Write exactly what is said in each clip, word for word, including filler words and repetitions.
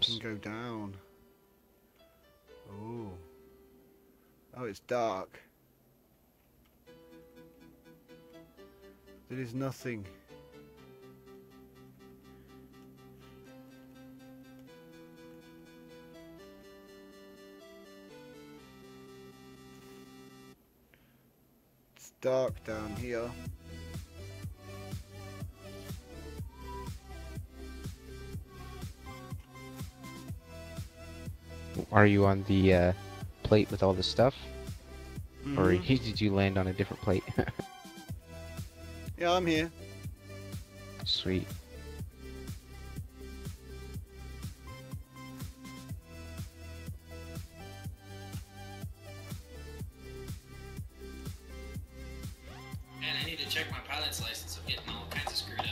I can go down. Oh. Oh, it's dark. There is nothing. It's dark down here. Are you on the uh, plate with all the stuff? Mm-hmm. Or did you land on a different plate? Yeah, I'm here. Sweet. Man, I need to check my pilot's license. I'm getting all kinds of screwed up.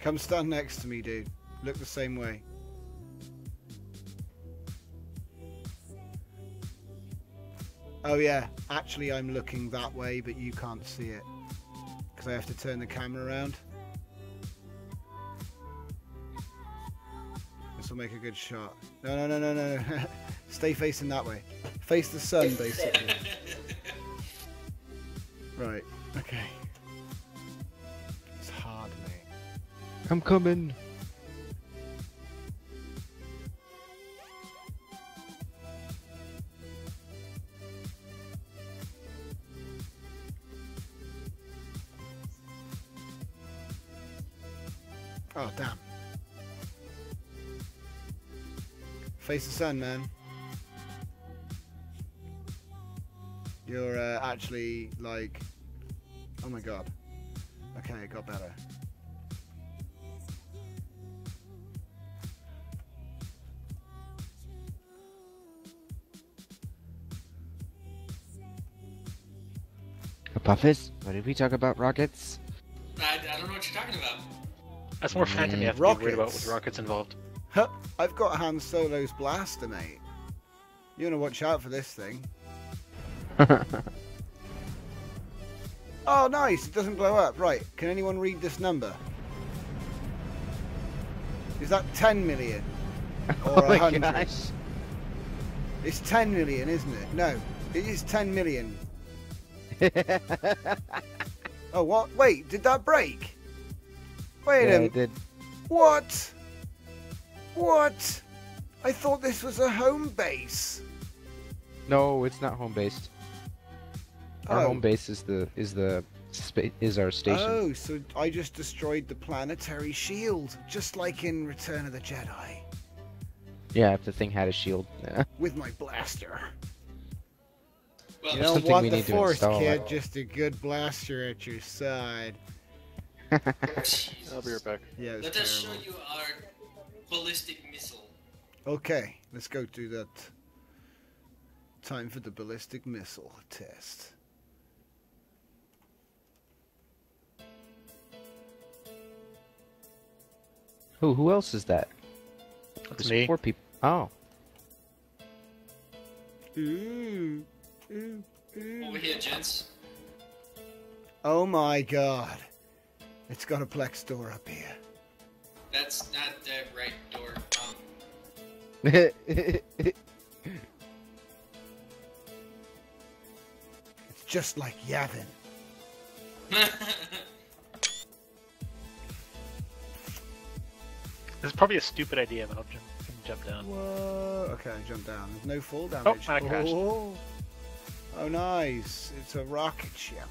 Come stand next to me, dude. Look the same way. Oh yeah, actually I'm looking that way, but you can't see it, because I have to turn the camera around. This will make a good shot. No, no, no, no, no. Stay facing that way. Face the sun, basically. Right, okay. It's hard, mate. I'm coming. Oh, damn. Face the sun, man. You're uh, actually like... Oh my god. Okay, it got better. Apophyses, what did we talk about? Rockets? I, I don't know what you're talking about. That's more Phantom you have to rockets. Be worried about with rockets involved. Huh, I've got Han Solo's blaster, mate. You want to watch out for this thing. Oh, nice! It doesn't blow up. Right, can anyone read this number? Is that ten million? Or oh one hundred? My gosh. It's ten million, isn't it? No, it is ten million. Oh, what? Wait, did that break? Wait a yeah, minute. Did. What? What? I thought this was a home base. No, it's not home based. Our oh. home base is the is the is our station. Oh, so I just destroyed the planetary shield, just like in Return of the Jedi. Yeah, if the thing had a shield. Yeah. With my blaster. Well, you don't want the Force, kid. Just a good blaster at your side. I'll be right back. Yeah, let us show you our ballistic missile. Okay, let's go do that. Time for the ballistic missile test. Who? Who else is that? That's me. Four people. Oh. Ooh, ooh, ooh. Over here, gents. Oh my god. It's got a plex door up here. That's not the right door. Um... It's just like Yavin. This is probably a stupid idea, but I'll jump, jump down. Whoa. Okay, I jumped down. There's no fall damage. Oh, I crashed. Oh. Oh, nice. It's a rocket ship.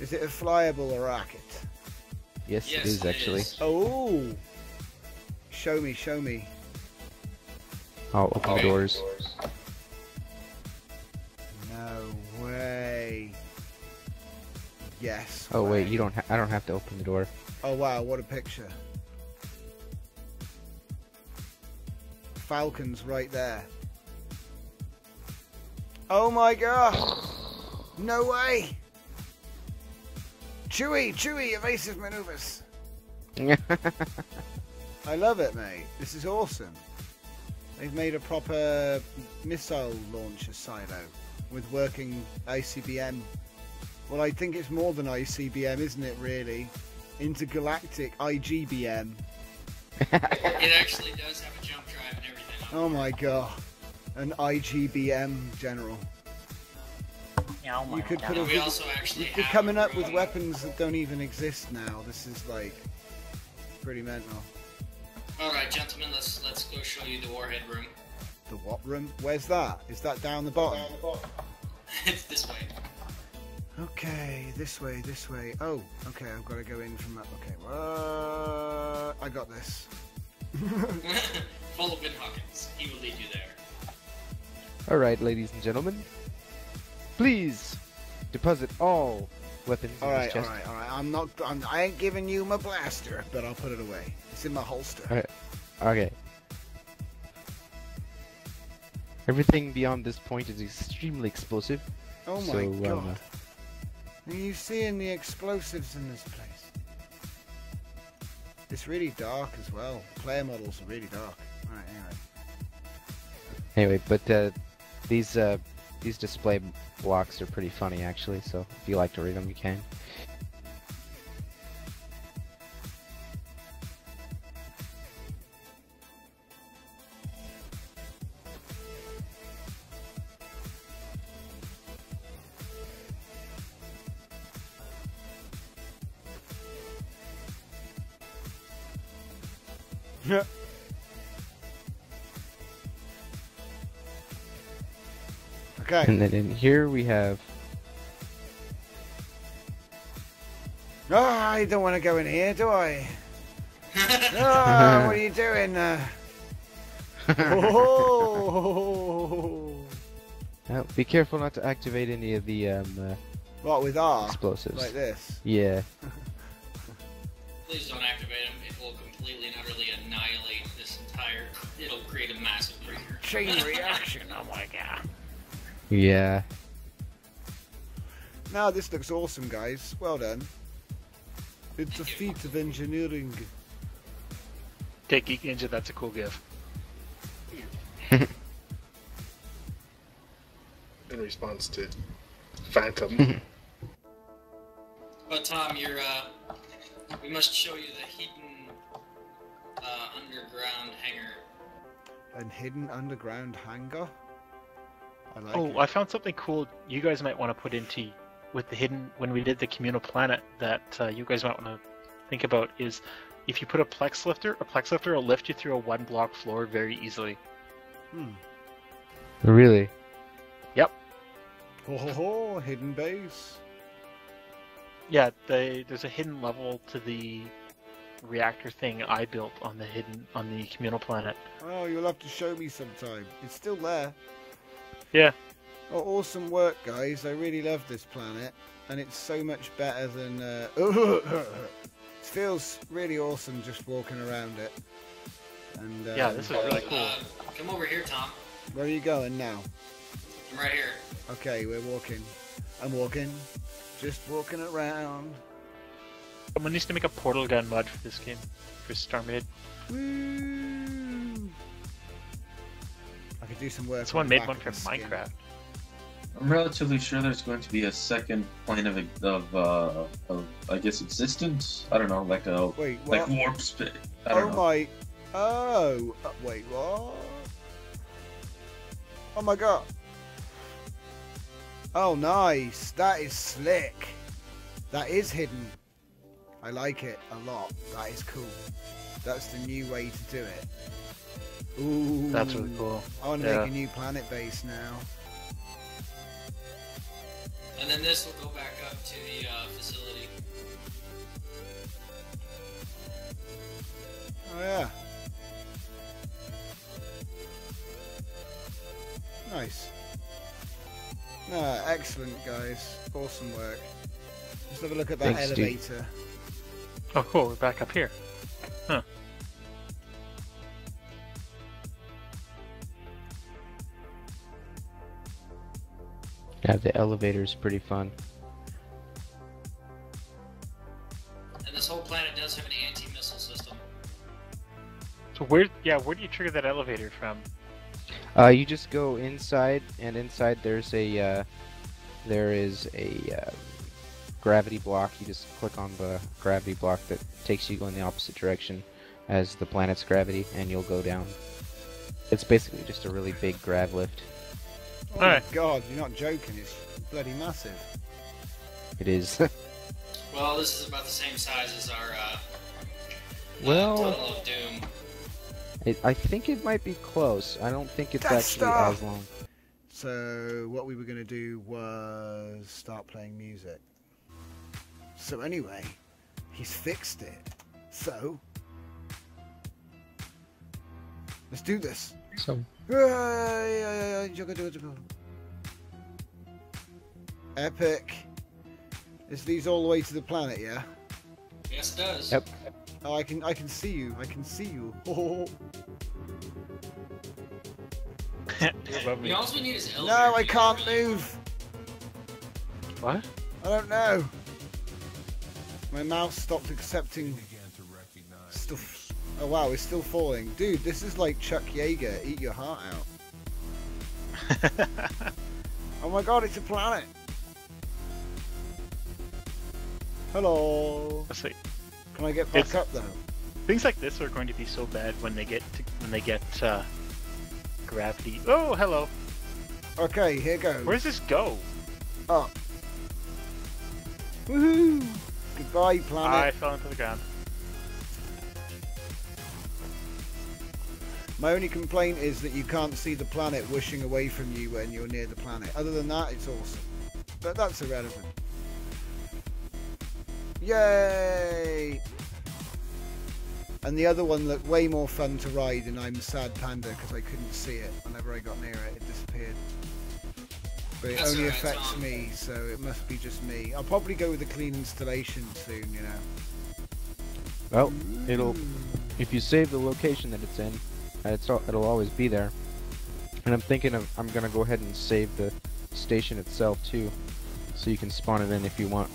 Is it a flyable rocket? Yes, yes it is, actually. It is. Oh! Show me, show me. Oh, open okay. doors. No way. Yes. Oh, way. Wait, you don't ha I don't have to open the door. Oh, wow, what a picture. Falcon's right there. Oh my god! No way! Chewy, chewy, evasive maneuvers. I love it, mate. This is awesome. They've made a proper missile launcher silo with working I C B M. Well, I think it's more than I C B M, isn't it, really? Intergalactic I G B M. It actually does have a jump drive and everything. Oh my god. An I G B M general. Yeah, oh my you could god. put a we also actually You're coming up with weapons that don't even exist now. This is like pretty mental. Alright, gentlemen, let's let's go show you the warhead room. The what room? Where's that? Is that down the bottom? Down the bottom. It's this way. Okay, this way, this way. Oh, okay, I've got to go in from that. Okay, uh, I got this. Follow Ben Hawkins. He will lead you there. Alright, ladies and gentlemen. Please deposit all weapons all in right, this chest. Alright, alright, alright. I'm not. I'm, I ain't giving you my blaster, but I'll put it away. It's in my holster. Alright. Okay. Everything beyond this point is extremely explosive. Oh my so, god. Um, Are you seeing the explosives in this place? It's really dark as well. The player models are really dark. Alright, anyway. Anyway, but uh, these uh, these display blocks are pretty funny, actually, so if you like to read them, you can. Yeah. Okay. And then in here we have. Oh, I don't want to go in here, do I? Oh, what are you doing? Uh... Oh. Now, be careful not to activate any of the um. Uh, what with R? Explosives. Like this. Yeah. Please don't activate them. It will completely and utterly annihilate this entire. It'll create a massive breeder. Chain reaction. Oh my god. Yeah. Now this looks awesome, guys. Well done. It's a feat of engineering. Take Geek Ninja. That's a cool gift. In response to Phantom. But Tom, you're. Uh... We must show you the hidden uh, underground hangar. An hidden underground hangar? I like oh, it. I found something cool you guys might want to put into with the hidden, when we did the communal planet, that uh, you guys might want to think about is if you put a plex lifter, a plex lifter will lift you through a one block floor very easily. Hmm. Really? Yep. Ho ho ho, hidden base. Yeah, they, there's a hidden level to the reactor thing I built on the hidden on the communal planet. Oh, you'll have to show me sometime. It's still there. Yeah. Oh, awesome work, guys. I really love this planet, and it's so much better than. Uh... It feels really awesome just walking around it. And um... yeah, this is really cool. Uh, come over here, Tom. Where are you going now? I'm right here. Okay, we're walking. I'm walking. Just walking around. Someone needs to make a portal gun mod for this game, for StarMade. Woo! I could do some work. Someone made one for Minecraft. I'm relatively sure there's going to be a second plane of of, uh, of I guess existence. I don't know, like a wait, like warp space. Oh know. my! Oh uh, wait, what? Oh my god! Oh, nice! That is slick! That is hidden. I like it a lot. That is cool. That's the new way to do it. Ooh. That's really cool. I want to yeah. make a new planet base now. And then this will go back up to the uh, facility. Oh, yeah. Nice. Ah, excellent, guys. Awesome work. Let's have a look at that Thanks, elevator. Dude. Oh, cool. We're back up here. Huh. Yeah, the elevator's pretty fun. And this whole planet does have an anti-missile system. So where, yeah, where do you trigger that elevator from? Uh, you just go inside, and inside there's a uh, there is a uh, gravity block. You just click on the gravity block that takes you in the opposite direction as the planet's gravity, and you'll go down. It's basically just a really big grav lift. Oh my right. God, you're not joking, it's bloody massive. It is. Well, this is about the same size as our uh, well, Tunnel of Doom. It, I think it might be close. I don't think it's Death actually Star! as long. So what we were going to do was start playing music. So anyway, he's fixed it. So let's do this. So. Epic. This leads all the way to the planet, yeah? Yes, it does. Yep. Oh, I can, I can see you. I can see you. Oh. We also need is no, I can't move. What? I don't know. My mouse stopped accepting stuff. Oh wow, it's still falling. Dude, this is like Chuck Yeager. Eat your heart out. Oh my god, it's a planet. Hello. Let's see. Can I get back it's, up though? Things like this are going to be so bad when they get to, when they get uh, gravity. Oh, hello. Okay, here goes. Where does this go? Up. Woohoo! Goodbye, planet. I fell into the ground. My only complaint is that you can't see the planet whooshing away from you when you're near the planet. Other than that, it's awesome. But that's irrelevant. Yay! And the other one looked way more fun to ride, and I'm sad panda because I couldn't see it. Whenever I got near it, it disappeared. But it that's only right, affects Tom. me, so it must be just me. I'll probably go with a clean installation soon, you know. Well, mm. it'll if you save the location that it's in, it's it'll always be there. And I'm thinking of I'm gonna go ahead and save the station itself too, so you can spawn it in if you want.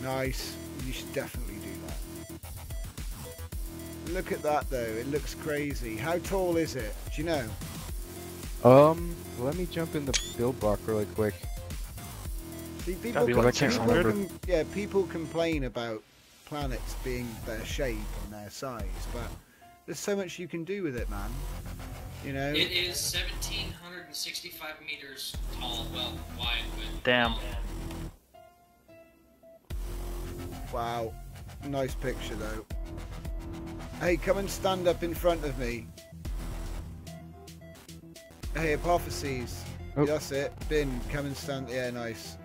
Nice. You should definitely do that. Look at that though, it looks crazy. How tall is it? Do you know? Um, let me jump in the build block really quick. See, people, com people, com yeah, people complain about planets being their shape and their size, but there's so much you can do with it, man. You know? It is seventeen sixty-five meters tall, well, wide, width. Damn. Wow, nice picture though. Hey, come and stand up in front of me. Hey, Apophyses. Oh. That's it. Bin, come and stand. Yeah, nice.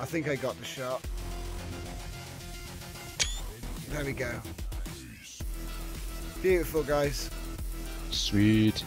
I think I got the shot. There we go. Beautiful, guys. Sweet.